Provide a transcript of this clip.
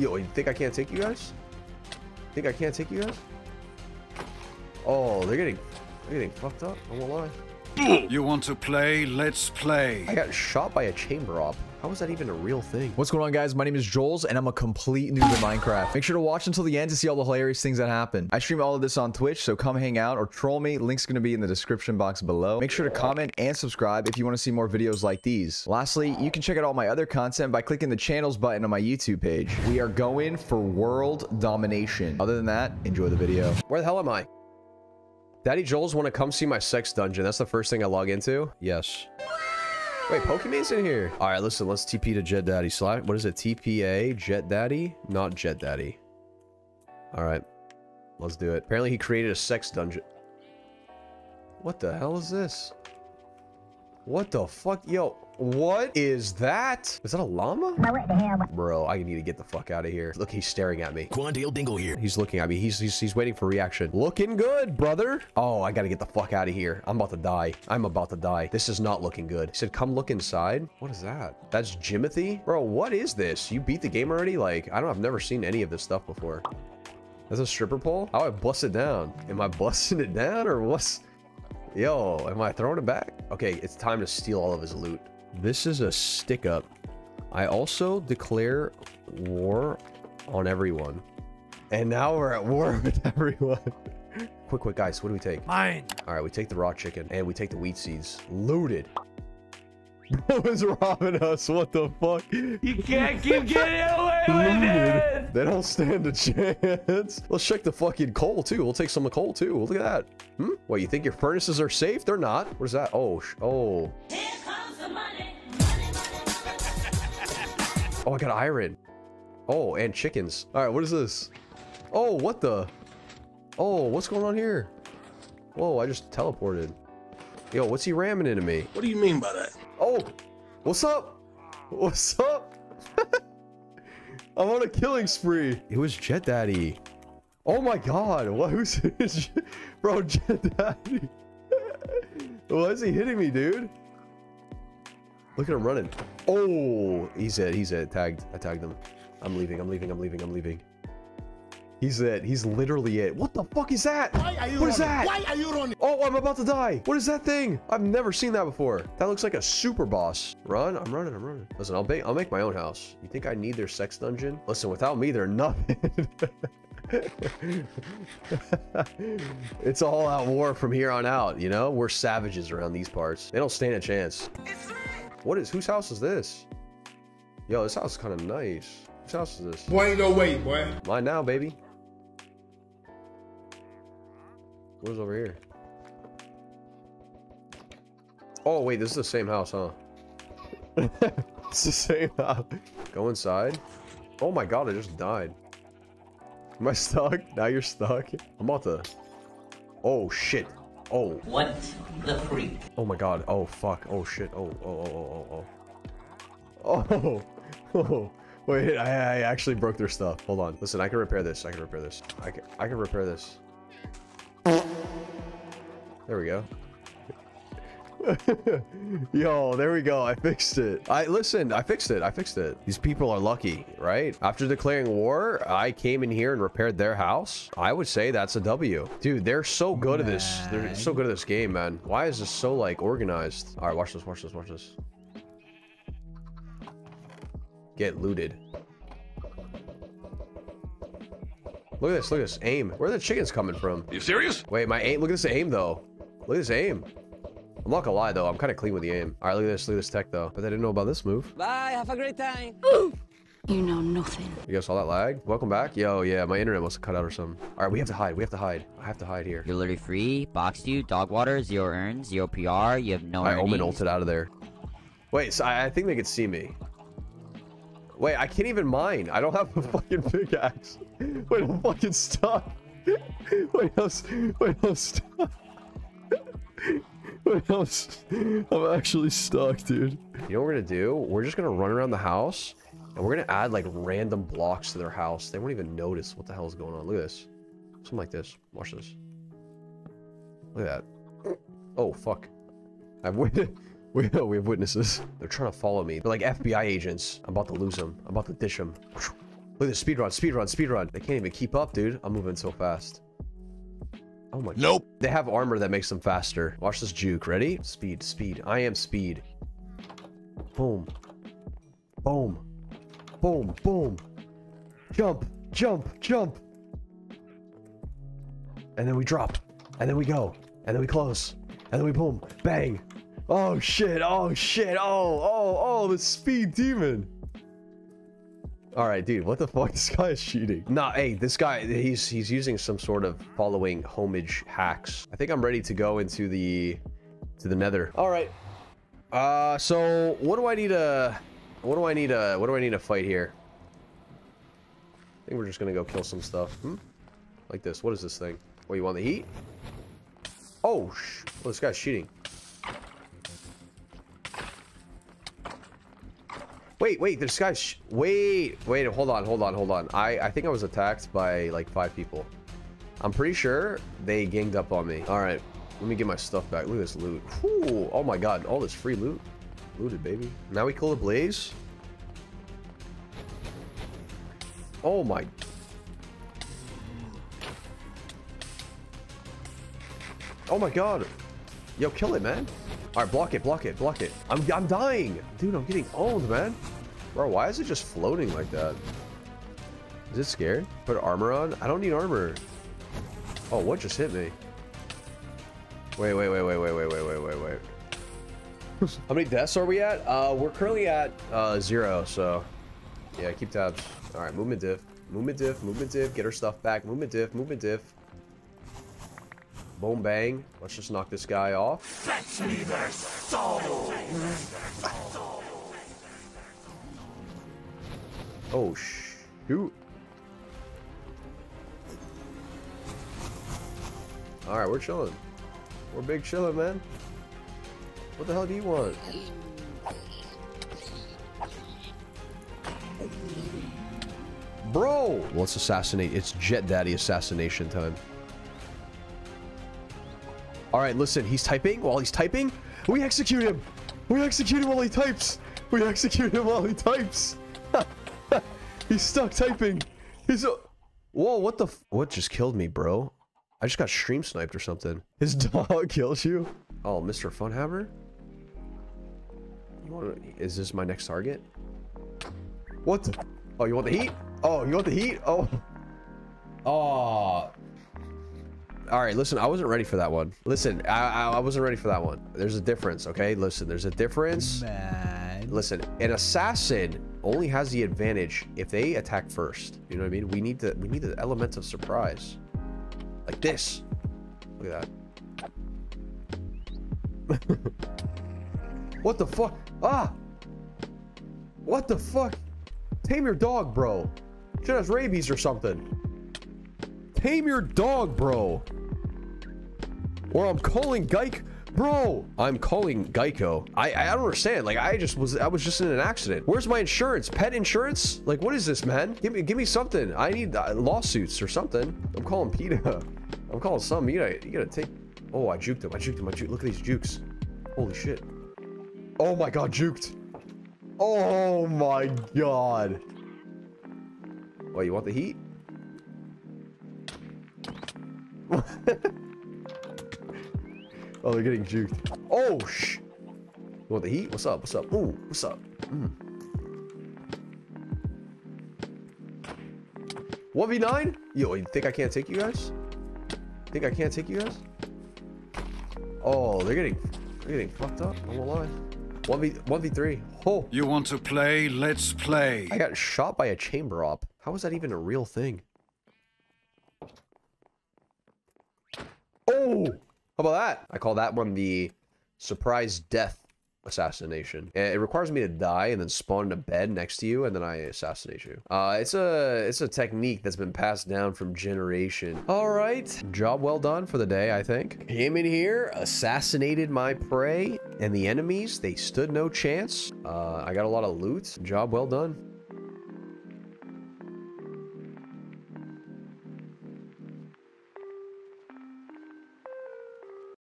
Yo, you think I can't take you guys? Think I can't take you guys? Oh, they're getting fucked up. I won't lie. You want to play? Let's play. I got shot by a chamber op. How is that even a real thing? What's going on, guys? My name is Jollz, and I'm a complete noob in Minecraft. Make sure to watch until the end to see all the hilarious things that happen. I stream all of this on Twitch, so come hang out or troll me. Link's gonna be in the description box below. Make sure to comment and subscribe if you want to see more videos like these. Lastly, you can check out all my other content by clicking the channels button on my YouTube page. We are going for world domination. Other than that, enjoy the video. Where the hell am I? Daddy Jollz want to come see my sex dungeon. That's the first thing I log into? Yes. Wait, Pokimane's in here. All right, listen, let's TP to Jet Daddy. Slash, what is it? TPA, Jet Daddy? Not Jet Daddy. All right, let's do it. Apparently he created a sex dungeon. What the hell is this? What the fuck? Yo, what is that? Is that a llama? Bro, I need to get the fuck out of here. Look, he's staring at me. Quandale Dingle here. He's looking at me. He's waiting for reaction. Looking good, brother. Oh, I gotta get the fuck out of here. I'm about to die. I'm about to die. This is not looking good. He said, come look inside. What is that? That's Jimothy? Bro, what is this? You beat the game already? Like, I've never seen any of this stuff before. That's a stripper pole? How do I bust it down? Am I busting it down or what's... Yo, am I throwing it back? Okay, it's time to steal all of his loot. This is a stick-up. I also declare war on everyone. And now we're at war with everyone. quick, guys, what do we take? Mine. All right, we take the raw chicken and we take the wheat seeds. Looted. Bro is robbing us. What the fuck? You can't keep getting away with it. They don't stand a chance. Let's check the fucking coal too. We'll take some of the coal too. Look at that. Hmm? What, you think your furnaces are safe? They're not. What is that? Oh, oh. Here comes the money. Money. Oh, I got iron. Oh, and chickens. All right, what is this? Oh, what the? Oh, what's going on here? Whoa, I just teleported. Yo, what's he ramming into me? What do you mean by that? Oh, what's up? What's up? I'm on a killing spree. It was Jet Daddy. Oh my God, what? Who's bro? Jet Daddy. Why is he hitting me, dude? Look at him running. Oh, he's it. Tagged. I tagged him. I'm leaving. He's it. He's literally it. What the fuck is that? Why are you running? What is that? Why are you running? Oh, I'm about to die. What is that thing? I've never seen that before. That looks like a super boss. Run. I'm running. Listen, I'll make my own house. You think I need their sex dungeon? Listen, without me, they're nothing. It's all out war from here on out, you know? We're savages around these parts. They don't stand a chance. What is... Whose house is this? Yo, this house is kind of nice. Whose house is this? Boy, ain't no way, boy. Mine now, baby. What is over here? Oh, wait, this is the same house, huh? It's the same house. Go inside. Oh my God, I just died. Am I stuck? Now you're stuck. I'm about to... Oh, shit. Oh. What the freak? Oh my God. Oh, fuck. Oh, shit. Oh. Wait, I actually broke their stuff. Hold on. Listen, I can repair this. I can repair this. There we go. Yo, there we go. I fixed it. I fixed it. These people are lucky, right? After declaring war, I came in here and repaired their house. I would say that's a W. Dude, they're so good at this. They're so good at this game, man. Why is this so, like, organized? All right, watch this. Get looted. Look at this. Aim. Where are the chickens coming from? Are you serious? Wait, my aim. Look at this aim, though. Look at this aim. I'm not gonna lie, though. I'm kind of clean with the aim. All right, look at this tech, though. But I didn't know about this move. Bye, have a great time. Ooh. You know nothing. You guys saw that lag? Welcome back. Yo, yeah, my internet must have cut out or something. All right, we have to hide. I have to hide here. You're literally free. Boxed you. Dog water. Zero earns. Zero PR. You have no earnings. Omen ulted out of there. Wait, so I think they could see me. Wait, I can't even mine. I don't have a fucking pickaxe. Wait, I'm fucking stuck. Wait, I'm stuck. Wait, I'm actually stuck, dude. You know what we're gonna do? We're just gonna run around the house, and we're gonna add, like, random blocks to their house. They won't even notice what the hell is going on. Look at this. Something like this. Watch this. Look at that. Oh, fuck. I've waited. We have witnesses. They're trying to follow me. They're like FBI agents. I'm about to lose them. I'm about to dish them. Look at the speedrun. They can't even keep up, dude. I'm moving so fast. Oh my god. Nope. They have armor that makes them faster. Watch this juke. Ready? Speed, speed. I am speed. Boom. Boom. Boom. Boom. Jump. Jump. Jump. And then we drop. And then we go. And then we close. And then we boom. Bang. Oh shit. Oh shit. Oh, the speed demon. All right, dude, what the fuck? This guy is cheating. Nah, hey, this guy, he's using some sort of following homage hacks. I think I'm ready to go into the nether. All right. So what do I need to fight here? I think we're just gonna go kill some stuff. Like this. What is this thing? What, you want the heat? Oh, this guy's cheating. Wait, this guy's wait, hold on. I think I was attacked by like 5 people. I'm pretty sure they ganged up on me. All right, let me get my stuff back. Look at this loot. Ooh, oh my god, all this free loot. Looted, baby. Now we kill the blaze. Oh my. Oh my god. Yo, kill it, man. All right, block it. I'm dying. Dude, I'm getting old, man. Bro, why is it just floating like that? Is it scared? Put armor on? I don't need armor. Oh, what just hit me? Wait. How many deaths are we at? We're currently at 0, so yeah, keep tabs. All right, movement diff. Get her stuff back. Movement diff. Boom, bang. Let's just knock this guy off. Fetch me their soul. Oh, shoot. All right, we're chilling. We're big chilling, man. What the hell do you want? Bro! Let's assassinate. It's Jet Daddy assassination time. All right, listen, he's typing. While he's typing, we execute him. We execute him while he types. He's stuck typing. Whoa, what the f... What just killed me, bro? I just got stream sniped or something. His dog kills you? Oh, Mr. Funhammer? You wanna... Is this my next target? What the... Oh, you want the heat? Oh. Oh... All right, listen, I wasn't ready for that one. Listen, I wasn't ready for that one. There's a difference, okay? Listen, there's a difference. Man. Listen, an assassin only has the advantage if they attack first. You know what I mean? We need the element of surprise. Like this. Look at that. What the fuck? Ah! What the fuck? Tame your dog, bro. Should have rabies or something. Tame your dog, bro. Or I'm calling Geico, bro. I'm calling Geico. I don't understand. Like I was just in an accident. Where's my insurance? Pet insurance? Like what is this, man? Give me something. I need lawsuits or something. I'm calling PETA. I'm calling some. You gotta take. Oh, I juked him. Look at these jukes. Holy shit. Oh my god, juked. Oh my god. What, you want the heat? Oh, they're getting juked. Oh, shh. You want the heat? What's up? Ooh, what's up? Mm. 1v9? Yo, you think I can't take you guys? Oh, they're getting fucked up. I'm gonna lie. 1v3. Oh. You want to play? Let's play. I got shot by a chamber op. How is that even a real thing? Oh, how about that? I call that one the surprise death assassination. It requires me to die and then spawn in a bed next to you, and then I assassinate you. It's a technique that's been passed down from generation. All right, job well done for the day, I think. Came in here, assassinated my prey, and the enemies, they stood no chance. I got a lot of loot. Job well done.